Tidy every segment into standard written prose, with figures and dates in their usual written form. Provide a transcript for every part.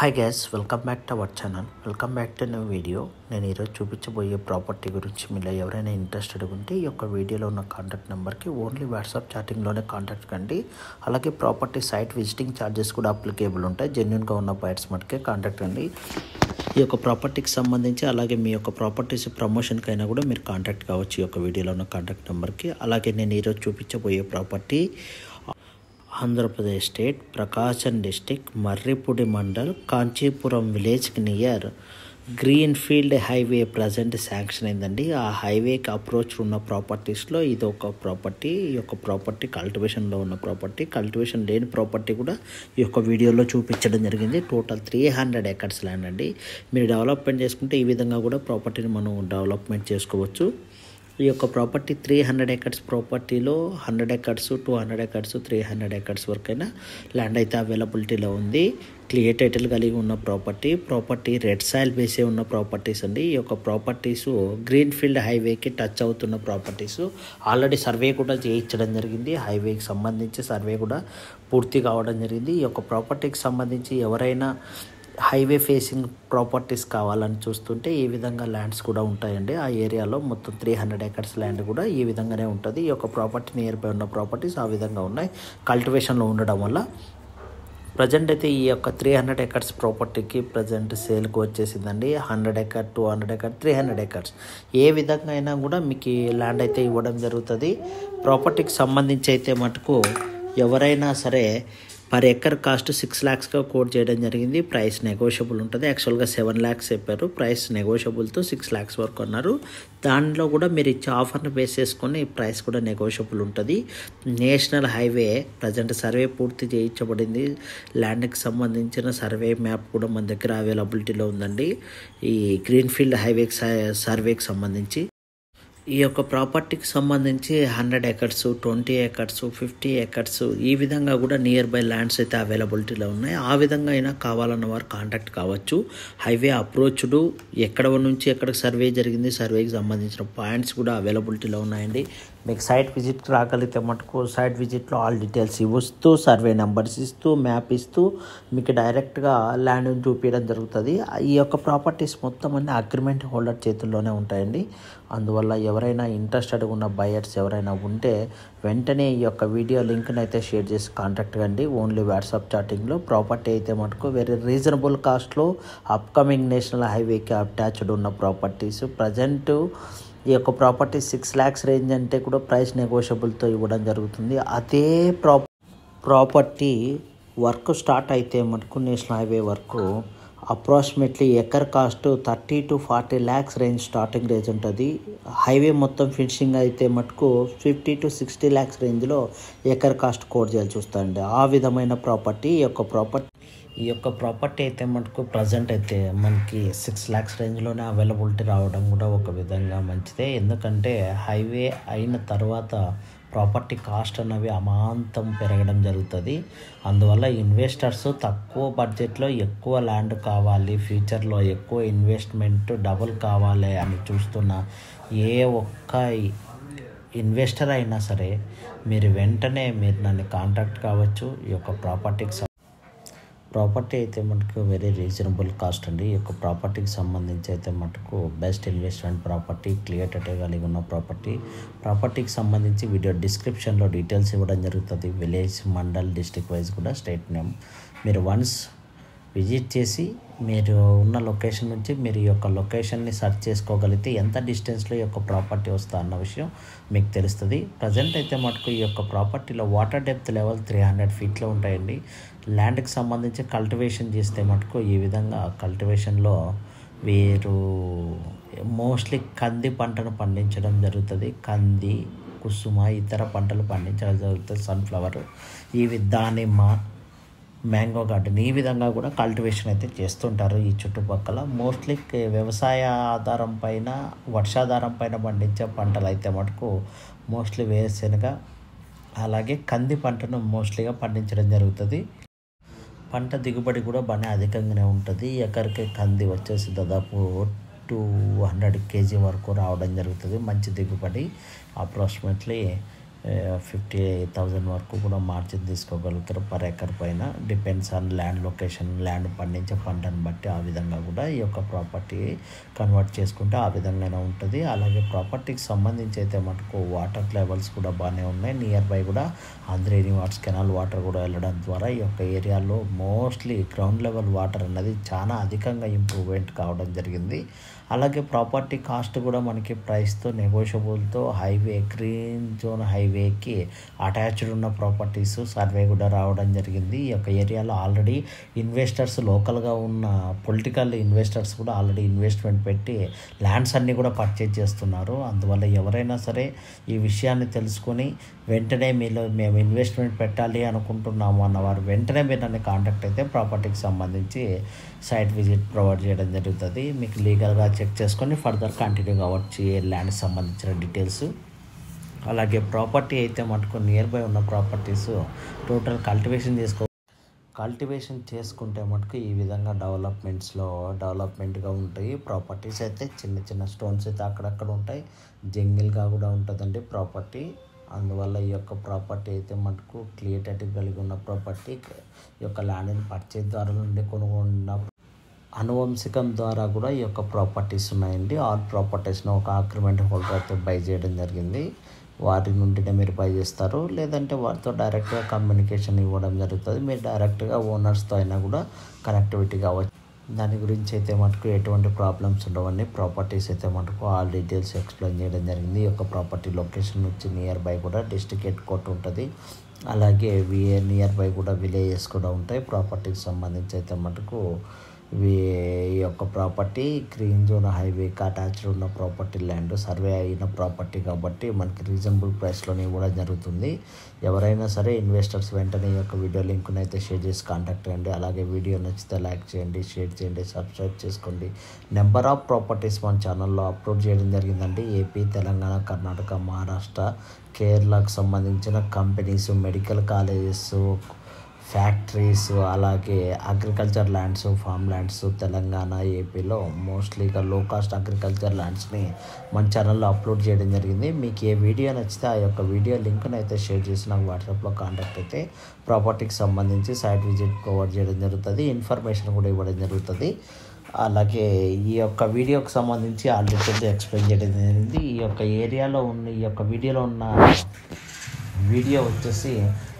High guys welcome back to our channel welcome back to new video ने चूप्चबोये property गुरिंचि एवरैना interested उंटे वीडियो में कांटैक्ट नंबर की ओनली व्हाट्सएप चैटिंग कांटैक्ट कंडी अलागे प्रॉपर्टी साइट विजिटिंग चार्जेस कूडा अप्लिकेबल उंटाई जेन्यून गा उन्न बायर्स मट्टुके कांटैक्ट अंडी ఈ యొక్క ప్రాపర్టీకి సంబంధించి అలాగే మీ యొక్క ప్రాపర్టీస్ ప్రమోషన్ కైనా కూడా మీరు కాంటాక్ట్ కావచ్చు ఈ యొక్క వీడియోలో ఉన్న కాంటాక్ట్ నంబర్ కి అలాగే నేను ఈ రోజు చూపించబోయే ప్రాపర్టీ ఆంధ్రప్రదేశ్ స్టేట్ ప్రకాశం డిస్ట్రిక్ట్ మర్రిపూడి మండల్ కాంచీపురం విలేజ్ కి near greenfield highway present sanction అయిందండి ఆ హైవేకి అప్రోచ్ ఉన్న ప్రాపర్టీస్ లో ఇది ఒక ప్రాపర్టీ ఈ యొక్క ప్రాపర్టీ కల్టివేషన్ లో ఉన్న ప్రాపర్టీ కల్టివేషన్ లేని ప్రాపర్టీ కూడా ఈ యొక్క వీడియోలో చూపించడం జరిగింది టోటల్ 300 ఎకర్స్ ల్యాండ్ అండి మీరు డెవలప్‌మెంట్ చేసుకుంటే ఈ విధంగా కూడా ప్రాపర్టీని మనం డెవలప్‌మెంట్ చేసుకోవచ్చు ఈ యొక్క ప్రాపర్టీ 300 ఎకర్స్ ప్రాపర్టీలో 100 ఎకర్స్ 200 ఎకర్స్ 300 ఎకర్స్ వరకైనా ల్యాండ్ అయితే అవైలబిలిటీలో ఉంది క్లియర్ టైటిల్ కలిగి ఉన్న ప్రాపర్టీ రెడ్ సాయిల్ బేసే ఉన్న ప్రాపర్టీస్ అండి ఈ యొక్క ప్రాపర్టీస్ గ్రీన్ఫీల్డ్ హైవేకి టచ్ అవుతున్న ప్రాపర్టీస్ ఆల్రెడీ సర్వే కూడా చేయించడం జరిగింది హైవేకి సంబంధించి సర్వే కూడా పూర్తి కావడం జరిగింది ఈ యొక్క ప్రాపర్టీకి సంబంధించి ఎవరైనా హైవే ఫేసింగ్ ప్రాపర్టీస్ కావాలని చూస్తుంటే ఈ విధంగా ల్యాండ్స్ కూడా ఉంటాయండి ఆ ఏరియాలో మొత్తం 300 ఎకర్స్ ల్యాండ్ కూడా ఈ విధంగానే ఉంటది ఈ ఒక ప్రాపర్టీ నియర్ బై ఉన్న ప్రాపర్టీస్ ఆ విధంగా ఉన్నాయి కల్టివేషన్ లో ఉండడం వల్ల ప్రజెంట్ అయితే ఈ యొక్క 300 ఎకర్స్ ప్రాపర్టీకి ప్రజెంట్ సేల్ కు వచ్చేసిందండి 100 ఎకర్ 200 ఎకర్ 300 ఎకర్స్ ఏ విధంగా అయినా కూడా మీకు ల్యాండ్ అయితే ఇవ్వడం జరుగుతది ప్రాపర్టీకి సంబంధించి అయితే మట్టుకు ఎవరైనా సరే पर एकर् कास्ट 6 लाख का कोट जरिए प्राइस नेगोशियबल उंटदी एक्चुअल 7 लाख चेप्पारु प्राइस नेगोशियबल तो 6 लाख वरकु अन्नारु दानिलो कूडा मीरु इच्चे आफर नु बेस चेसुकोनि प्राइस कूडा नेगोशियबल उंटदी नेशनल हाईवे प्रजेंट सर्वे पूर्ति चेयिंचबडिंदी लैंड की संबंधिंचिन सर्वे मैप कूडा मन दग्गर अवेलबिलिटी लो उंदंडी ई ग्रीनफील्ड हाईवे सर्वे की संबंधिंची ఈ యొక్క ప్రాపర్టీకి సంబంధించి 100 ఎకర్స్ 20 ఎకర్స్ 50 ఎకర్స్ ఈ విధంగా కూడా నియర్ బై ల్యాండ్స్ అయితే అవైలబిలిటీలో ఉన్నాయి ఆ విధంగా అయినా కావాలన్న వారు కాంటాక్ట్ కావచ్చు హైవే అప్రోచ్డ్ ఎక్కడ నుంచి ఎక్కడికి సర్వే జరిగింది సర్వేకి సంబంధించిన పాయింట్స్ కూడా అవైలబిలిటీలో ఉన్నాయండి మీకు సైట్ విజిట్ రాగలిగితే మటుకు సైట్ విజిట్లో ఆల్ డీటెయిల్స్ ఇవ్వస్తూ సర్వే నెంబర్స్ ఇస్తూ మ్యాప్ ఇస్తూ మీకు డైరెక్ట్గా ల్యాండ్ చూపించడం జరుగుతుంది ఈ యొక్క ప్రాపర్టీస్ మొత్తం అన్ని అగ్రిమెంట్ హోల్డర్ చేతుల్లోనే ఉంటాయండి అందువల్ల ఎవరైనా ఇంట్రెస్టెడ్ ఉన్న బయర్స్ ఎవరైనా ఉంటే వెంటనే ఈ యొక్క వీడియో లింక్ని అయితే షేర్ చేసి కాంటాక్ట్ కండి ఓన్లీ వాట్సాప్ చాటింగ్లో ప్రాపర్టీ అయితే మటుకు వెరీ రీజనబుల్ కాస్ట్లో అప్కమింగ్ నేషనల్ హైవేకి అటాచ్డ్ ఉన్న ప్రాపర్టీస్ ప్రజెంటు ఈ యొక్క ప్రాపర్టీ 6 లాక్స్ రేంజ్ అంటే కూడా ప్రైస్ నెగోషియబుల్తో ఇవ్వడం జరుగుతుంది అదే ప్రాపర్టీ వర్క్ స్టార్ట్ అయితే మటుకు national highway work approximately acre cost 30 to 40 lakhs range starting range ఉంటుంది హైవే మొత్తం ఫినిషింగ్ అయితే మటుకు 50 to 60 lakhs రేంజ్లో ఎకర్ కాస్ట్ కోట్ చేయాల్సి వస్తుంది ఆ విధమైన ప్రాపర్టీ ఈ యొక్క ప్రాపర్టీ అయితే మనకు ప్రజెంట్ అయితే మనకి 6 lakhs రేంజ్లోనే అవైలబిలిటీ రావడం కూడా ఒక విధంగా మంచిదే ఎందుకంటే హైవే అయిన తర్వాత ప్రాపర్టీ కాస్ట్ అన్నవి అమాంతం పెరగడం జరుగుతుంది అందువల్ల ఇన్వెస్టర్స్ తక్కువ బడ్జెట్లో ఎక్కువ ల్యాండ్ కావాలి ఫ్యూచర్లో ఎక్కువ ఇన్వెస్ట్మెంట్ డబుల్ కావాలి అని చూస్తున్న ఏ ఒక్క ఇన్వెస్టర్ అయినా సరే మీరు వెంటనే మీరు నన్ను కాంటాక్ట్ కావచ్చు ఈ యొక్క ప్రాపర్టీ అయితే మనకు వెరీ రీజనబుల్ కాస్ట్ అండి ఈ యొక్క ప్రాపర్టీకి సంబంధించి అయితే మనకు best investment property clear title కలిగి ఉన్న ప్రాపర్టీకి సంబంధించి వీడియో డిస్క్రిప్షన్లో డీటెయిల్స్ ఇవ్వడం జరుగుతుంది విలేజ్ మండల్ డిస్ట్రిక్ట్ వైజ్ కూడా స్టేట్ నేమ్ మీరు వన్స్ విజిట్ చేసి మీరు ఉన్న లొకేషన్ నుంచి మీరు ఈ యొక్క లొకేషన్ని సెర్చ్ చేసుకోగలిగితే ఎంత డిస్టెన్స్లో ఈ యొక్క ప్రాపర్టీ వస్తా అన్న విషయం మీకు తెలుస్తుంది ప్రజెంట్ అయితే మటుకు ఈ యొక్క ప్రాపర్టీలో వాటర్ డెప్త్ లెవెల్ 300 feetలో ఉంటాయండి ల్యాండ్కి సంబంధించి కల్టివేషన్ చేస్తే మటుకు ఈ విధంగా కల్టివేషన్లో వీరు మోస్ట్లీ కంది పంటను పండించడం జరుగుతుంది కంది కుసుమ ఇతర పంటలు పండించడం జరుగుతుంది సన్ఫ్లవర్ ఇవి దానిమ్మ మ్యాంగో గార్డెన్ ఈ విధంగా కూడా కల్టివేషన్ అయితే చేస్తుంటారు ఈ చుట్టుపక్కల మోస్ట్లీ వ్యవసాయ ఆధారం పైన వర్షాధారం పైన పండించే పంటలు అయితే మటుకు మోస్ట్లీ వేరుశెనగ అలాగే కంది పంటను మోస్ట్లీగా పండించడం జరుగుతుంది పంట దిగుబడి కూడా బాగా అధికంగానే ఉంటుంది ఎకరికి కంది వచ్చేసి దాదాపు 200 kg వరకు రావడం జరుగుతుంది మంచి దిగుబడి అప్రాక్సిమేట్లీ 50,000 वरकू मार्जिन तीसुकोगलुगुतारु पर एकड़ पैन depends on land location land पंडिंचे पंटनु बट्टी आ विधंगा कूडा ई योक्क प्रापर्टी कन्वर्ट चेसुकुंटे आ विधंगाने उंटदी। अलागे प्रापर्टीकी संबंधिंचे अयिते मट्टुकु वाटर लेवल्स कूडा बाने उन्नायि नियर बाय कूडा आंध्र रिवर्स कैनाल वाटर कूडा वेल्लडम द्वारा ई योक्क एरियालो मोस्टली ग्राउंड लेवल वाटर अनेदी चाला अधिकंगा इंप्रूवमेंट कावडम जरिगिंदी। అలాగే ప్రాపర్టీ కాస్ట్ కూడా మనకి ప్రైస్ తో నెగోషియబుల్ తో హైవే గ్రీన్ జోన్ హైవే కి అటాచ్డ్ ఉన్న ప్రాపర్టీస్ సర్వే కూడా రావడం జరిగింది। ఈ యొక్క ఏరియాలో ఆల్రెడీ ఇన్వెస్టర్స్ లోకల్ గా ఉన్న పొలిటికల్ ఇన్వెస్టర్స్ కూడా ఆల్రెడీ ఇన్వెస్ట్మెంట్ పెట్టి ల్యాండ్స్ అన్ని కూడా పర్చేజ్ చేస్తున్నారు। అందువల్ల ఎవరైనా సరే ఈ విషయాన్ని తెలుసుకొని వెంటనే మేము ఇన్వెస్ట్మెంట్ పెట్టాలి అనుకుంటున్నాము అన్నవారు వెంటనే నన్ను కాంటాక్ట్ అయితే ప్రాపర్టీకి సంబంధించి సైట్ విజిట్ ప్రొవైడ్ చేయడం జరుగుతుంది। మీకు లీగల్ గా చెక్ చేసుకొని ఫర్దర్ కంటిన్యూ కావచ్చు ఏ ల్యాండ్ సంబంధించిన డీటెయిల్స్। అలాగే ప్రాపర్టీ అయితే మనకు నియర్ బై ఉన్న ప్రాపర్టీస్ టోటల్ కల్టివేషన్ చేసుకుంటే మనకు ఈ విధంగా డెవలప్మెంట్గా ఉంటాయి। ప్రాపర్టీస్ అయితే చిన్న చిన్న స్టోన్స్ అయితే అక్కడక్కడ ఉంటాయి, జంగిల్గా కూడా ఉంటుందండి ప్రాపర్టీ। అందువల్ల ఈ యొక్క ప్రాపర్టీ అయితే మనకు క్లియర్టీ కలిగి ఉన్న ప్రాపర్టీ ఈ యొక్క ల్యాండ్ని పర్చేదారుల నుండి కొనుగొన్న అనువంశికం ద్వారా కూడా ఈ యొక్క ప్రాపర్టీస్ ఉన్నాయండి। ఆల్ ప్రాపర్టీస్ను ఒక అగ్రిమెంట్ హోల్డర్ అయితే బై చేయడం జరిగింది, వారి నుండినే మీరు బై చేస్తారు, లేదంటే వారితో డైరెక్ట్గా కమ్యూనికేషన్ ఇవ్వడం జరుగుతుంది। మీరు డైరెక్ట్గా ఓనర్స్తో అయినా కూడా కనెక్టివిటీ కావచ్చు, దాని గురించి అయితే మనకు ఎటువంటి ప్రాబ్లమ్స్ ఉండవని ప్రాపర్టీస్ అయితే మనకు ఆల్ డీటెయిల్స్ ఎక్స్ప్లెయిన్ చేయడం జరిగింది। ఈ యొక్క ప్రాపర్టీ లొకేషన్ వచ్చి నియర్ బై కూడా డిస్ట్రిక్ట్ హెడ్ కోర్ట్ ఉంటుంది, అలాగే నియర్ బై కూడా విలేజెస్ కూడా ఉంటాయి। ప్రాపర్టీకి సంబంధించి అయితే మనకు ఈ యొక్క ప్రాపర్టీ గ్రీన్ జోన్ హైవేకి అటాచ్డ్ ఉన్న ప్రాపర్టీ ల్యాండ్ సర్వే అయిన ప్రాపర్టీ కాబట్టి మనకి రీజనబుల్ ప్రైస్లోనే ఇవ్వడం జరుగుతుంది। ఎవరైనా సరే ఇన్వెస్టర్స్ వెంటనే ఈ యొక్క వీడియో లింక్ను అయితే షేర్ చేసి కాంటాక్ట్ చేయండి। అలాగే వీడియో నచ్చితే లైక్ చేయండి, షేర్ చేయండి, సబ్స్క్రైబ్ చేసుకోండి। నెంబర్ ఆఫ్ ప్రాపర్టీస్ మన ఛానల్లో అప్లోడ్ చేయడం జరిగిందండి। ఏపీ, తెలంగాణ, కర్ణాటక, మహారాష్ట్ర, కేరళకు సంబంధించిన కంపెనీస్, మెడికల్ కాలేజెస్, ఫ్యాక్టరీస్, అలాగే agriculture lands, farm lands Telangana, ఏపీలో మోస్ట్లీగా లో కాస్ట్ అగ్రికల్చర్ ల్యాండ్స్ని మన ఛానల్లో అప్లోడ్ చేయడం జరిగింది। మీకు ఏ వీడియో నచ్చితే ఆ యొక్క వీడియో లింక్ను అయితే షేర్ చేసి నాకు వాట్సాప్లో కాంటాక్ట్ అయితే ప్రాపర్టీకి సంబంధించి సైట్ విజిట్ ప్రొవైడ్ చేయడం జరుగుతుంది, ఇన్ఫర్మేషన్ కూడా ఇవ్వడం జరుగుతుంది। అలాగే ఈ యొక్క వీడియోకి సంబంధించి ఆల్రెడీ ఎక్స్ప్లెయిన్ చేయడం జరిగింది। ఈ యొక్క ఏరియాలో ఉన్న ఈ యొక్క వీడియోలో ఉన్న వీడియో వచ్చేసి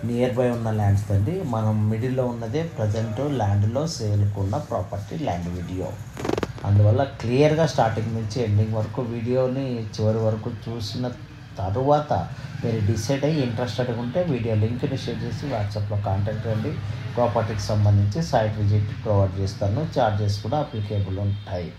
నియర్ బై ఉన్న ల్యాండ్స్ అండి, మనం మిడిల్లో ఉన్నదే ప్రజెంట్ ల్యాండ్లో సేల్కున్న ప్రాపర్టీ ల్యాండ్ వీడియో। అందువల్ల క్లియర్గా స్టార్టింగ్ నుంచి ఎండింగ్ వరకు వీడియోని చివరి వరకు చూసిన తరువాత మీరు డిసైడ్ అయ్యి ఇంట్రెస్టెడ్గా ఉంటే వీడియో లింక్ని షేర్ చేసి వాట్సాప్లో కాంటాక్ట్ అవ్వండి। ప్రాపర్టీకి సంబంధించి సైట్ విజిట్ ప్రొవైడ్ చేస్తాను, ఛార్జెస్ కూడా అప్లికేబుల్ ఉంటాయి।